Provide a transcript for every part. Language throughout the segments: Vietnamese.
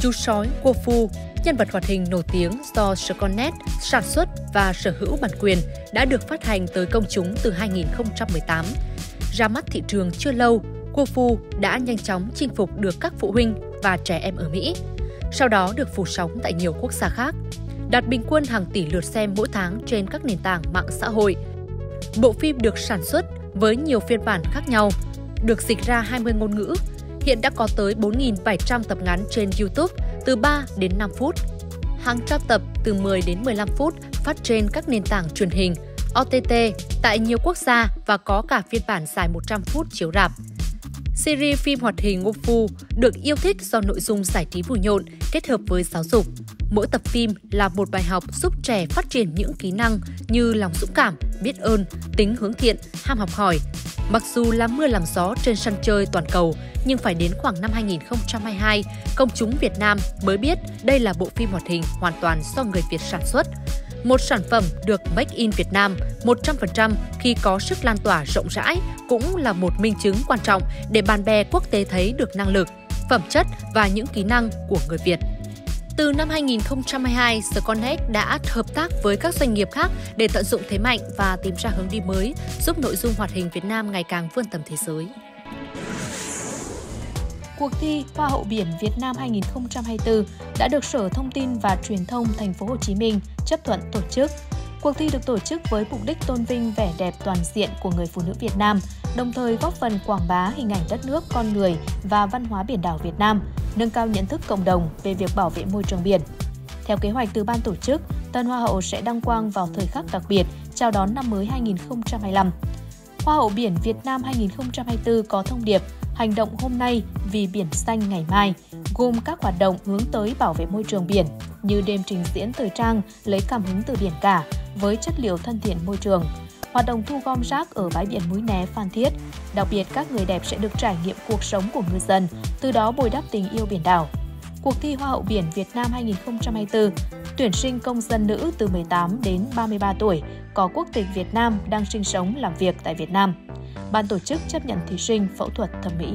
Chú sói Kofu, nhân vật hoạt hình nổi tiếng do Shikonnet sản xuất và sở hữu bản quyền, đã được phát hành tới công chúng từ 2018. Ra mắt thị trường chưa lâu, Kofu đã nhanh chóng chinh phục được các phụ huynh và trẻ em ở Mỹ, sau đó được phủ sóng tại nhiều quốc gia khác, đạt bình quân hàng tỷ lượt xem mỗi tháng trên các nền tảng mạng xã hội. Bộ phim được sản xuất với nhiều phiên bản khác nhau, được dịch ra 20 ngôn ngữ, hiện đã có tới 4.700 tập ngắn trên YouTube từ 3 đến 5 phút, hàng trăm tập từ 10 đến 15 phút phát trên các nền tảng truyền hình, OTT tại nhiều quốc gia và có cả phiên bản dài 100 phút chiếu rạp. Series phim hoạt hình Ngộ Phu được yêu thích do nội dung giải trí vui nhộn kết hợp với giáo dục. Mỗi tập phim là một bài học giúp trẻ phát triển những kỹ năng như lòng dũng cảm, biết ơn, tính hướng thiện, ham học hỏi. Mặc dù là mưa làm gió trên sân chơi toàn cầu, nhưng phải đến khoảng năm 2022, công chúng Việt Nam mới biết đây là bộ phim hoạt hình hoàn toàn do người Việt sản xuất. Một sản phẩm được Make in Việt Nam 100% khi có sức lan tỏa rộng rãi cũng là một minh chứng quan trọng để bạn bè quốc tế thấy được năng lực, phẩm chất và những kỹ năng của người Việt. Từ năm 2022, The Connect đã hợp tác với các doanh nghiệp khác để tận dụng thế mạnh và tìm ra hướng đi mới, giúp nội dung hoạt hình Việt Nam ngày càng vươn tầm thế giới. Cuộc thi Hoa hậu biển Việt Nam 2024 đã được Sở Thông tin và Truyền thông Thành phố Hồ Chí Minh chấp thuận tổ chức. Cuộc thi được tổ chức với mục đích tôn vinh vẻ đẹp toàn diện của người phụ nữ Việt Nam, đồng thời góp phần quảng bá hình ảnh đất nước, con người và văn hóa biển đảo Việt Nam, nâng cao nhận thức cộng đồng về việc bảo vệ môi trường biển. Theo kế hoạch từ ban tổ chức, Tân Hoa hậu sẽ đăng quang vào thời khắc đặc biệt chào đón năm mới 2025. Hoa hậu biển Việt Nam 2024 có thông điệp Hành động hôm nay vì biển xanh ngày mai, gồm các hoạt động hướng tới bảo vệ môi trường biển như đêm trình diễn thời trang lấy cảm hứng từ biển cả với chất liệu thân thiện môi trường, hoạt động thu gom rác ở bãi biển Mũi Né, Phan Thiết. Đặc biệt, các người đẹp sẽ được trải nghiệm cuộc sống của ngư dân, từ đó bồi đắp tình yêu biển đảo. Cuộc thi Hoa hậu biển Việt Nam 2024 tuyển sinh công dân nữ từ 18 đến 33 tuổi, có quốc tịch Việt Nam, đang sinh sống, làm việc tại Việt Nam. Ban tổ chức chấp nhận thí sinh phẫu thuật thẩm mỹ.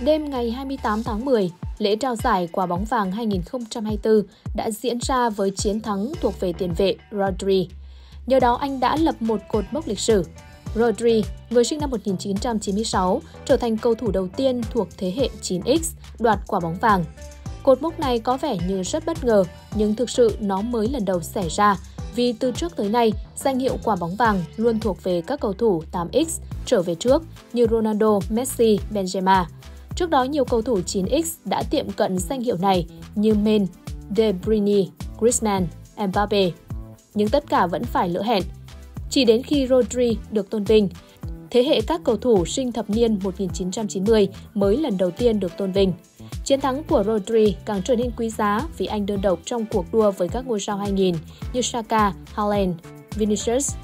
Đêm ngày 28 tháng 10, lễ trao giải Quả bóng vàng 2024 đã diễn ra với chiến thắng thuộc về tiền vệ Rodri. Nhờ đó, anh đã lập một cột mốc lịch sử. Rodri, người sinh năm 1996, trở thành cầu thủ đầu tiên thuộc thế hệ 9X đoạt quả bóng vàng. Cột mốc này có vẻ như rất bất ngờ, nhưng thực sự nó mới lần đầu xảy ra, vì từ trước tới nay, danh hiệu quả bóng vàng luôn thuộc về các cầu thủ 8X trở về trước như Ronaldo, Messi, Benzema. Trước đó, nhiều cầu thủ 9X đã tiệm cận danh hiệu này như Mane, De Bruyne, Griezmann, Mbappe. Nhưng tất cả vẫn phải lỡ hẹn. Chỉ đến khi Rodri được tôn vinh, thế hệ các cầu thủ sinh thập niên 1990 mới lần đầu tiên được tôn vinh. Chiến thắng của Rodri càng trở nên quý giá vì anh đơn độc trong cuộc đua với các ngôi sao 2000 như Saka, Haaland, Vinicius.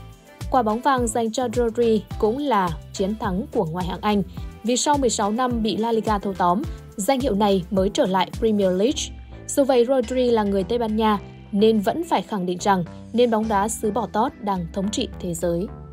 Quả bóng vàng dành cho Rodri cũng là chiến thắng của ngoại hạng Anh, vì sau 16 năm bị La Liga thâu tóm, danh hiệu này mới trở lại Premier League. Dù vậy, Rodri là người Tây Ban Nha nên vẫn phải khẳng định rằng nền bóng đá xứ Bò Tót đang thống trị thế giới.